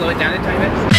slow it down to 20 minutes?